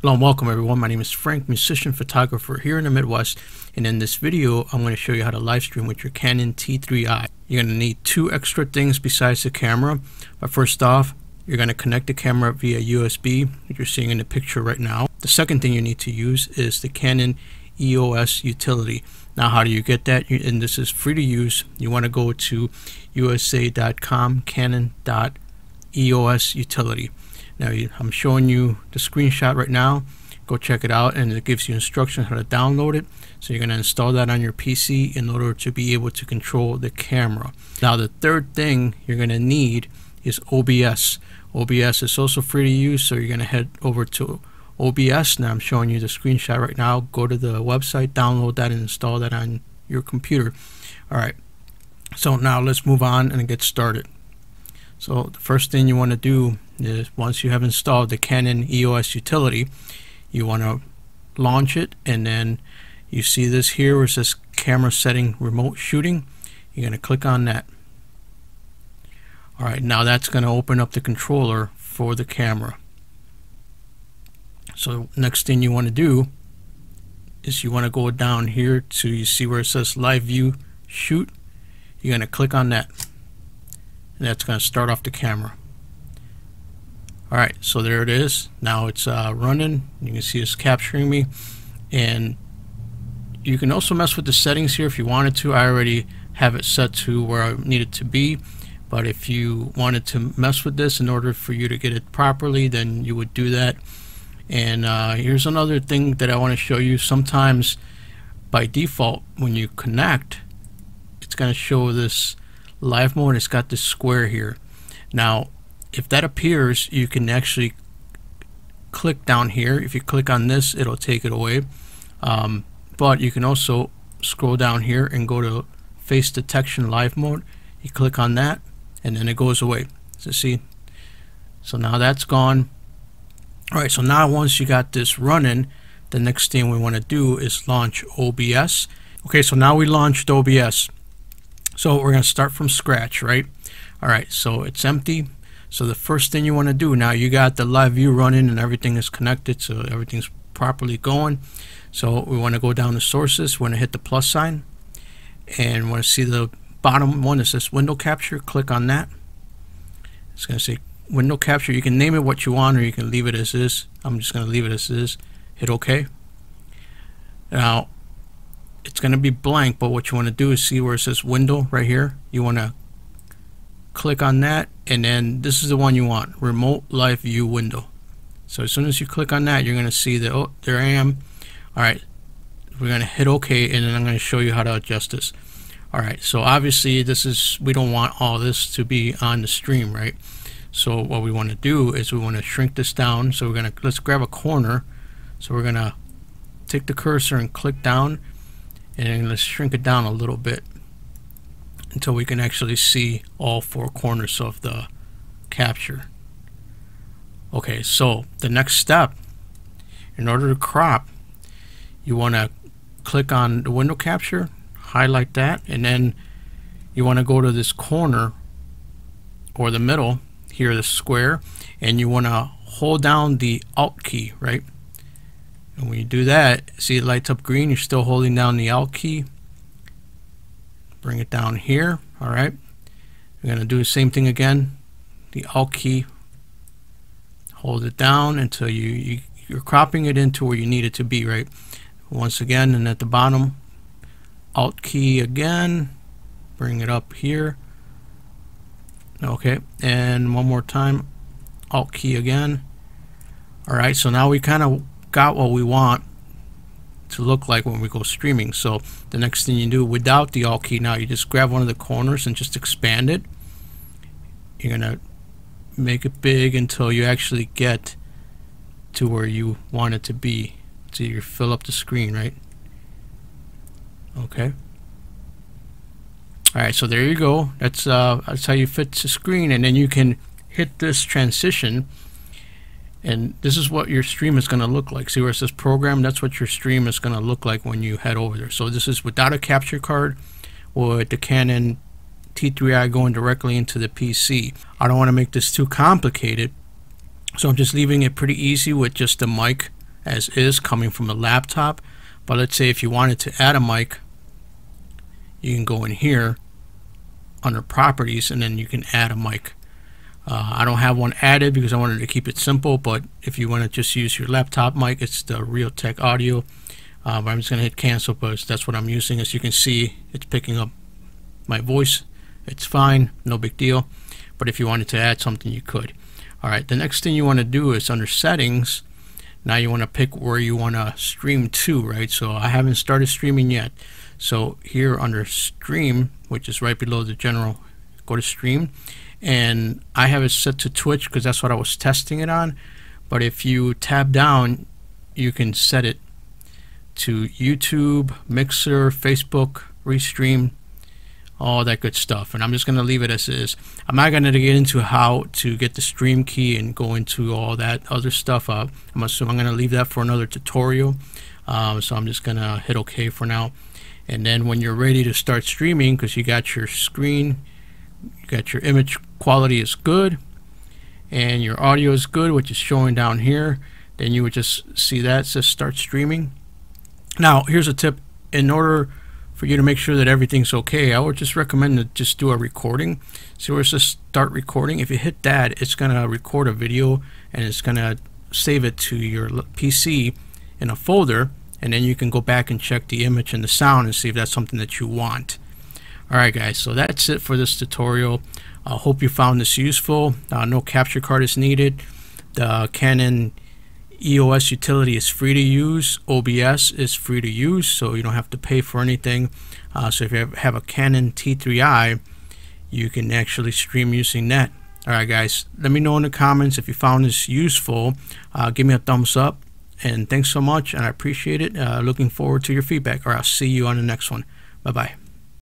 Hello and welcome everyone. My name is Frank, musician, photographer here in the Midwest, and in this video I'm going to show you how to live stream with your Canon T3i. You're going to need two extra things besides the camera, but first off you're going to connect the camera via USB that you're seeing in the picture right now. The second thing you need to use is the Canon EOS Utility. Now how do you get that? And this is free to use. You want to go to usa.com/canon.eosutility. Now I'm showing you the screenshot right now. Go check it out, and it gives you instructions how to download it. So you're going to install that on your PC in order to be able to control the camera. Now the third thing you're going to need is OBS. OBS is also free to use, so you're going to head over to OBS. Now I'm showing you the screenshot right now. Go to the website, download that, and install that on your computer. Alright, so now let's move on and get started. So the first thing you want to do is, once you have installed the Canon EOS Utility, you want to launch it, and then you see this here where it says camera setting remote shooting. You're going to click on that. Alright, now that's going to open up the controller for the camera. So next thing you want to do is you want to go down here to, you see where it says live view shoot. You're going to click on that, and that's going to start off the camera. Alright, so there it is. Now it's running. You can see it's capturing me, and you can also mess with the settings here if you wanted to. I already have it set to where I need it to be, but if you wanted to mess with this in order for you to get it properly, then you would do that. And here's another thing that I want to show you. Sometimes by default when you connect, it's going to show this live mode. It's got this square here. Now if that appears, you can actually click down here. If you click on this, it'll take it away, but you can also scroll down here and go to face detection live mode. You click on that, and then it goes away. So see, so now that's gone. Alright, so now once you got this running, the next thing we want to do is launch OBS. Okay, so now we launched OBS, so we're going to start from scratch, right? Alright, so it's empty. So the first thing you want to do, now you got the live view running and everything is connected, so everything's properly going. So we want to go down to sources, we want to hit the plus sign, and we want to see the bottom one that says window capture. Click on that. It's going to say window capture. You can name it what you want, or you can leave it as is. I'm just going to leave it as is. Hit OK. Now it's going to be blank, but what you want to do is see where it says window right here. You want to click on that, and then this is the one you want, remote live view window. So as soon as you click on that, you're going to see that, oh, there I am. Alright, we're going to hit OK, and then I'm going to show you how to adjust this. Alright, so obviously this is, we don't want all this to be on the stream, right? So what we want to do is we want to shrink this down. So we're going to, let's grab a corner. So we're going to take the cursor and click down, and then let's shrink it down a little bit until we can actually see all four corners of the capture. Okay, so the next step, in order to crop, you want to click on the window capture, highlight that, and then you want to go to this corner or the middle here, the square, and you want to hold down the Alt key, right? And when you do that, see it lights up green. You're still holding down the Alt key. Bring it down here. Alright, we're going to do the same thing again, the Alt key, hold it down until you're cropping it into where you need it to be, right? Once again, and at the bottom, Alt key again, bring it up here. Okay, and one more time, Alt key again. Alright, so now we kind of got what we want to look like when we go streaming. So the next thing you do without the Alt key, now you just grab one of the corners and just expand it. You're gonna make it big until you actually get to where you want it to be, so you fill up the screen, right? Okay, alright, so there you go. That's how you fit the screen, and then you can hit this transition, and this is what your stream is going to look like. See where it says program? That's what your stream is going to look like when you head over there. So this is without a capture card, or the Canon T3i going directly into the PC. I don't want to make this too complicated, so I'm just leaving it pretty easy with just the mic as is coming from a laptop. But let's say if you wanted to add a mic, you can go in here under properties and then you can add a mic. I don't have one added because I wanted to keep it simple, but if you want to just use your laptop mic, it's the Realtek Audio. But I'm just going to hit cancel because that's what I'm using. As you can see, it's picking up my voice. It's fine, no big deal. But if you wanted to add something, you could. Alright, the next thing you want to do is under settings. Now you want to pick where you want to stream to, right? So I haven't started streaming yet. So here under stream, which is right below the general, go to stream. And I have it set to Twitch because that's what I was testing it on. But if you tab down, you can set it to YouTube, Mixer, Facebook, Restream, all that good stuff. And I'm just going to leave it as is. I'm not going to get into how to get the stream key and go into all that other stuff. I'm going to leave that for another tutorial. So I'm just going to hit OK for now. And then when you're ready to start streaming, because you got your screen, you got your image quality is good, and your audio is good, which is showing down here, then you would just see that it says start streaming. Now, here's a tip. In order for you to make sure that everything's okay, I would just recommend to just do a recording. So where it says start recording, if you hit that, it's going to record a video and it's going to save it to your PC in a folder, and then you can go back and check the image and the sound and see if that's something that you want. Alright guys, so that's it for this tutorial. I hope you found this useful. No capture card is needed. The Canon EOS Utility is free to use. OBS is free to use, so you don't have to pay for anything. So if you have a Canon T3i, you can actually stream using that. Alright guys, let me know in the comments if you found this useful. Give me a thumbs up, and thanks so much, and I appreciate it. Looking forward to your feedback. Alright, I'll see you on the next one. Bye-bye.